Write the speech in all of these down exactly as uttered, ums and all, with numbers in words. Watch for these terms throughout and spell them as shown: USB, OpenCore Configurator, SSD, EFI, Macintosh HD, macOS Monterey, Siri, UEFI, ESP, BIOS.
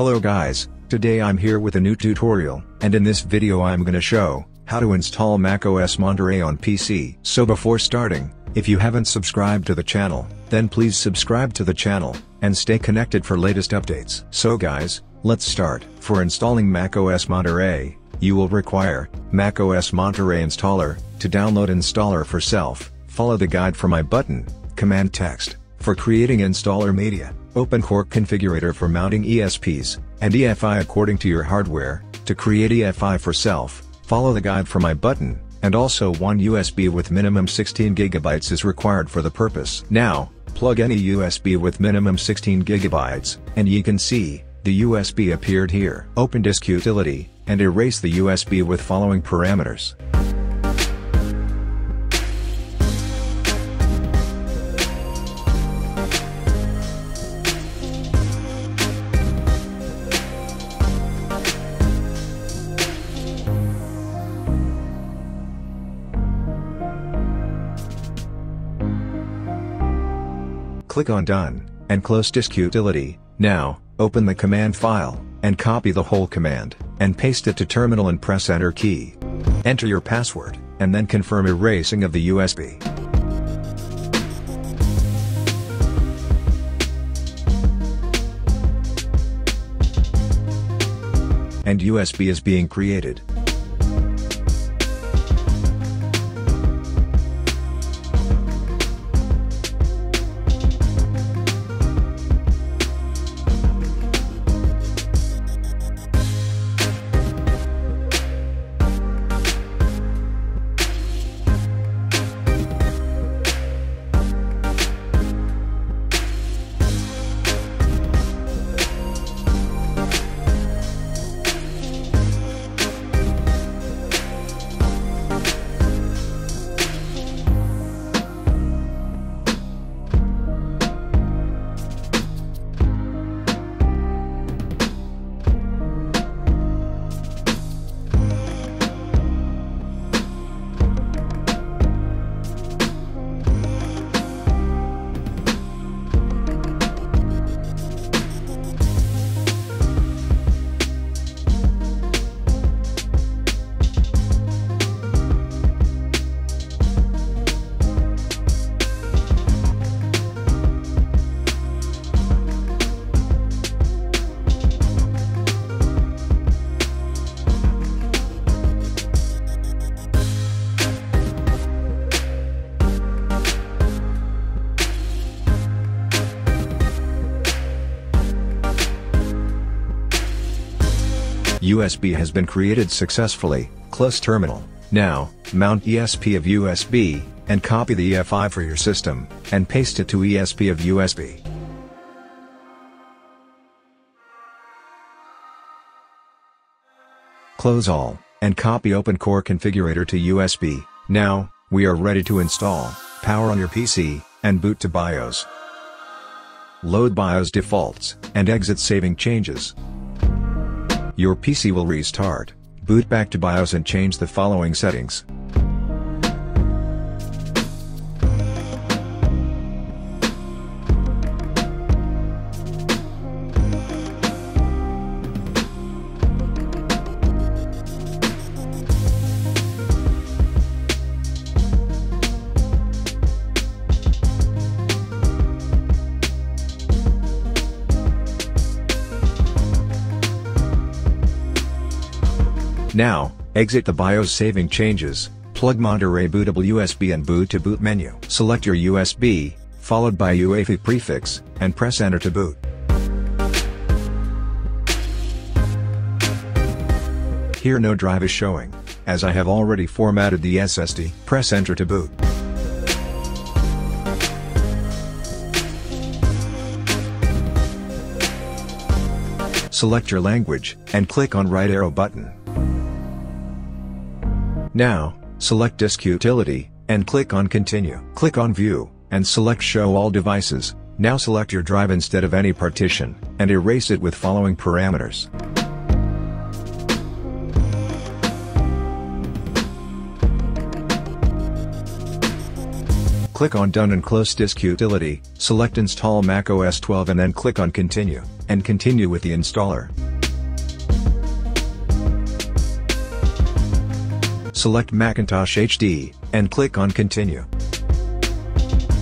Hello guys, today I'm here with a new tutorial, and in this video I'm gonna show how to install macOS Monterey on P C. So before starting, if you haven't subscribed to the channel, then please subscribe to the channel, and stay connected for latest updates. So guys, let's start. For installing macOS Monterey, you will require macOS Monterey installer. To download installer for self, follow the guide for my button, command text. For creating installer media, OpenCore Configurator for mounting E S Ps, and E F I according to your hardware. To create E F I for self, follow the guide for my button, and also one U S B with minimum sixteen gigabytes is required for the purpose. Now, plug any U S B with minimum sixteen gigabytes, and you can see, the U S B appeared here. Open Disk Utility, and erase the U S B with following parameters. Click on Done, and close Disk Utility. Now, open the command file, and copy the whole command, and paste it to terminal and press Enter key. Enter your password, and then confirm erasing of the U S B. And U S B is being created. U S B has been created successfully. Close terminal. Now, mount E S P of U S B, and copy the E F I for your system, and paste it to E S P of U S B. Close all, and copy OpenCore Configurator to U S B. Now, we are ready to install. Power on your P C, and boot to BIOS. Load BIOS defaults, and exit saving changes. Your P C will restart. Boot back to BIOS and change the following settings. Now, exit the BIOS saving changes, plug Monterey bootable U S B and boot to boot menu. Select your U S B, followed by U E F I prefix, and press Enter to boot. Here no drive is showing, as I have already formatted the S S D. Press Enter to boot. Select your language, and click on right arrow button. Now, select Disk Utility, and click on Continue. Click on View, and select Show All Devices. Now select your drive instead of any partition, and erase it with following parameters. click on Done and close Disk Utility, select Install mac O S twelve and then click on Continue, and continue with the installer. Select Macintosh H D, and click on Continue.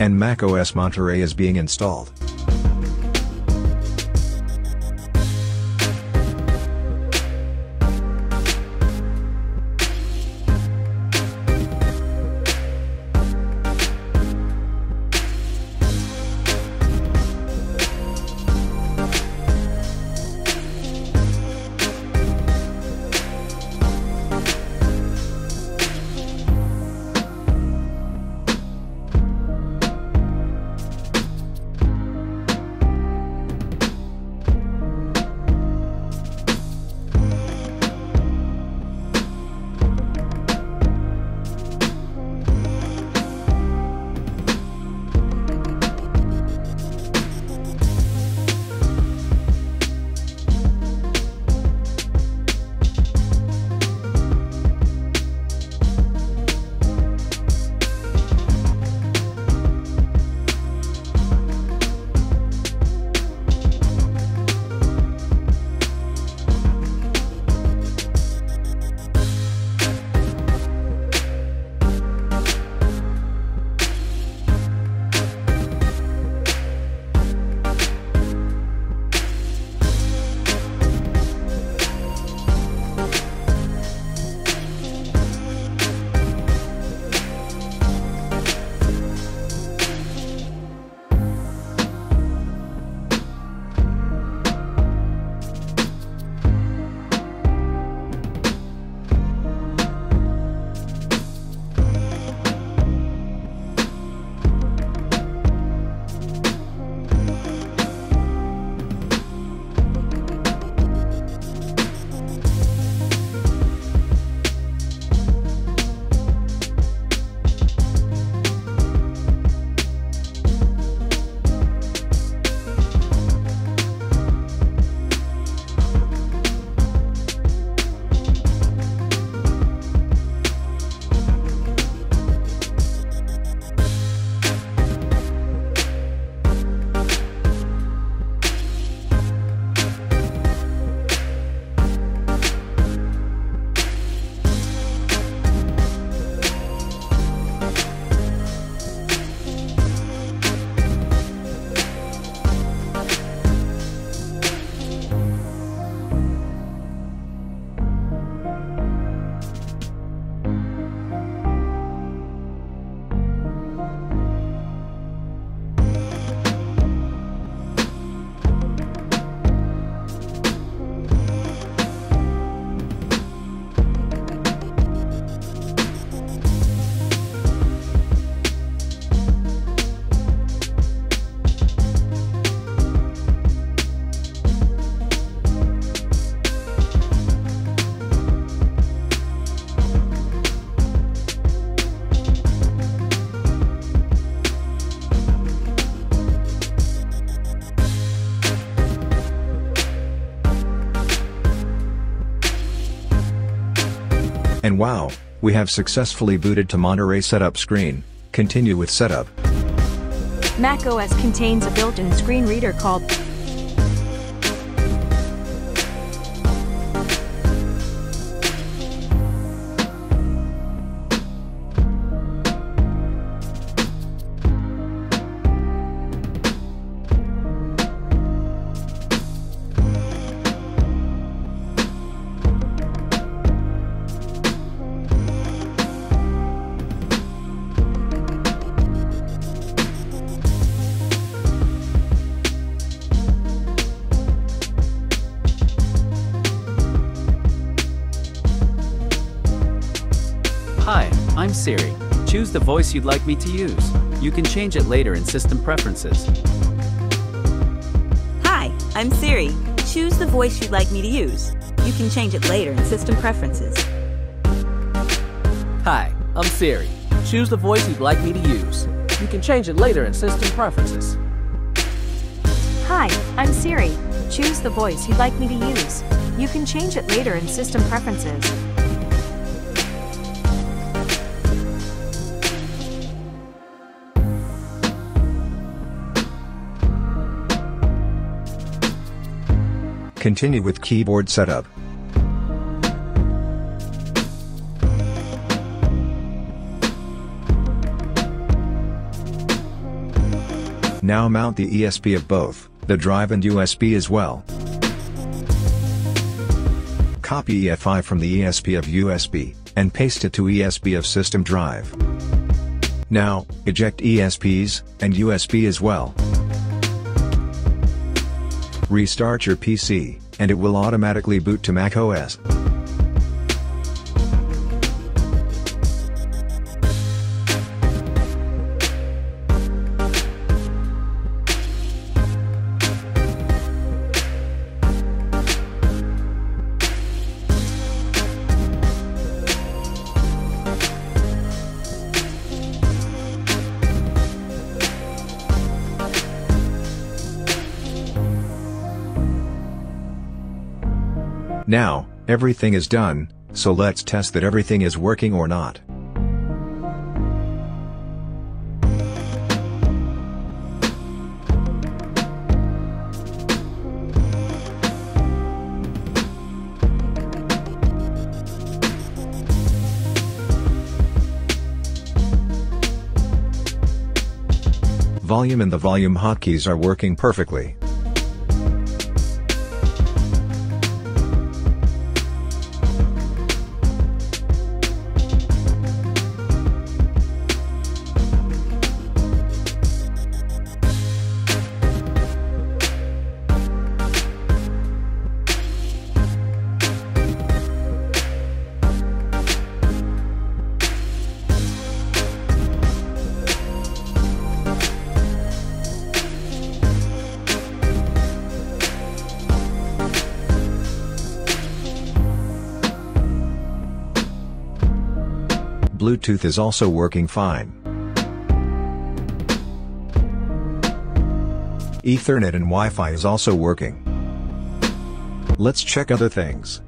And macOS Monterey is being installed. And wow, we have successfully booted to Monterey setup screen. Continue with setup. macOS contains a built-in screen reader called Hi, I'm Siri. Choose the voice you'd like me to use. You can change it later in System Preferences. Hi, I'm Siri. Choose the voice you'd like me to use. You can change it later in System Preferences. Hi, I'm Siri. Choose the voice you'd like me to use. You can change it later in System Preferences. Hi, I'm Siri. Choose the voice you'd like me to use. You can change it later in System Preferences. Continue with keyboard setup. Now mount the E S P of both, the drive and U S B as well. Copy E F I from the E S P of U S B, and paste it to E S P of system drive. Now, eject E S Ps, and U S B as well. Restart your P C, and it will automatically boot to macOS. Now, everything is done, so let's test that everything is working or not. Volume and the volume hotkeys are working perfectly. Bluetooth is also working fine. Ethernet and Wi-Fi is also working. Let's check other things.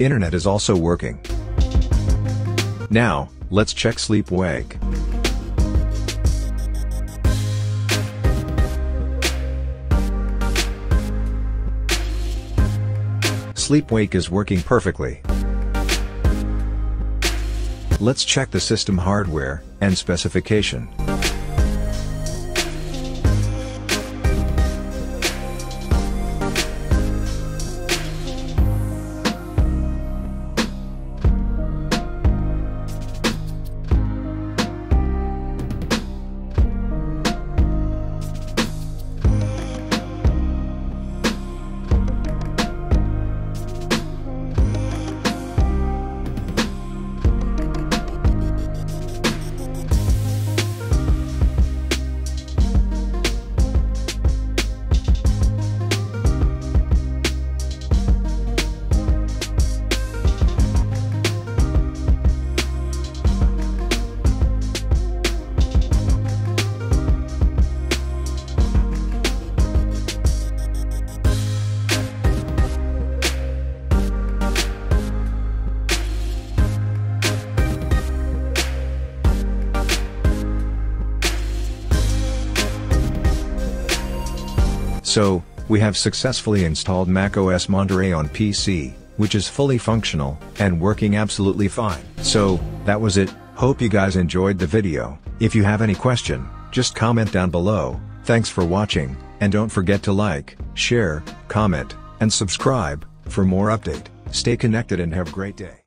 Internet is also working. Now, let's check sleep-wake. sleep-wake is working perfectly. Let's check the system hardware and specification. So, we have successfully installed macOS Monterey on P C, which is fully functional, and working absolutely fine. So, that was it. Hope you guys enjoyed the video. If you have any question, just comment down below. Thanks for watching, and don't forget to like, share, comment, and subscribe, for more update. Stay connected and have a great day.